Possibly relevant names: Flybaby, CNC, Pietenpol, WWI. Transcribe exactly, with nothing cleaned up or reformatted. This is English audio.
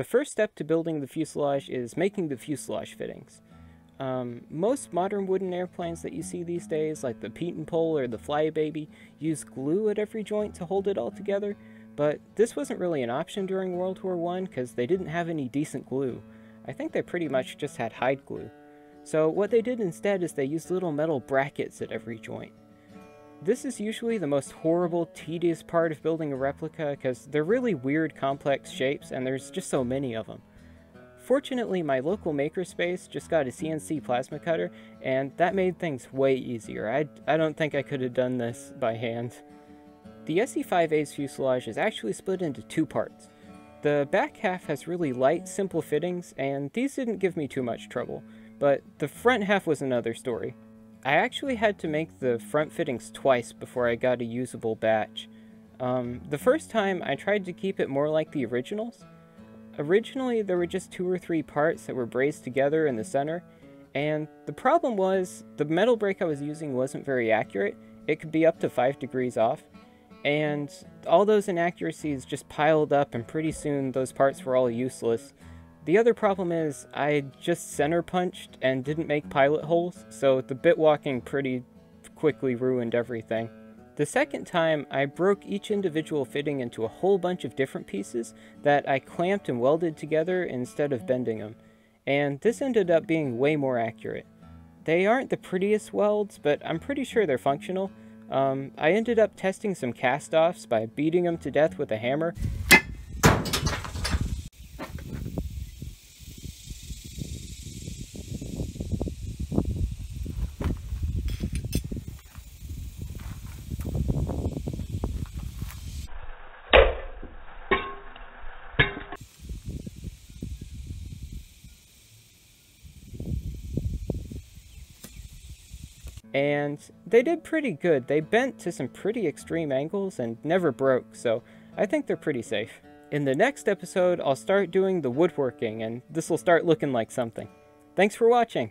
The first step to building the fuselage is making the fuselage fittings. Um, most modern wooden airplanes that you see these days, like the Pietenpol or the Flybaby, use glue at every joint to hold it all together, but this wasn't really an option during World War One because they didn't have any decent glue. I think they pretty much just had hide glue. So what they did instead is they used little metal brackets at every joint. This is usually the most horrible, tedious part of building a replica because they're really weird, complex shapes and there's just so many of them. Fortunately, my local makerspace just got a C N C plasma cutter, and that made things way easier. I, I don't think I could have done this by hand. The S E five A's fuselage is actually split into two parts. The back half has really light, simple fittings, and these didn't give me too much trouble, but the front half was another story. I actually had to make the front fittings twice before I got a usable batch. Um, the first time, I tried to keep it more like the originals. Originally, there were just two or three parts that were braced together in the center, and the problem was the metal brake I was using wasn't very accurate. It could be up to five degrees off, and all those inaccuracies just piled up, and pretty soon those parts were all useless. The other problem is I just center punched and didn't make pilot holes, so the bit walking pretty quickly ruined everything. The second time, I broke each individual fitting into a whole bunch of different pieces that I clamped and welded together instead of bending them, and this ended up being way more accurate. They aren't the prettiest welds, but I'm pretty sure they're functional. Um, I ended up testing some cast-offs by beating them to death with a hammer. And they did pretty good. They bent to some pretty extreme angles and never broke, so I think they're pretty safe. In the next episode, I'll start doing the woodworking, and this will start looking like something. Thanks for watching!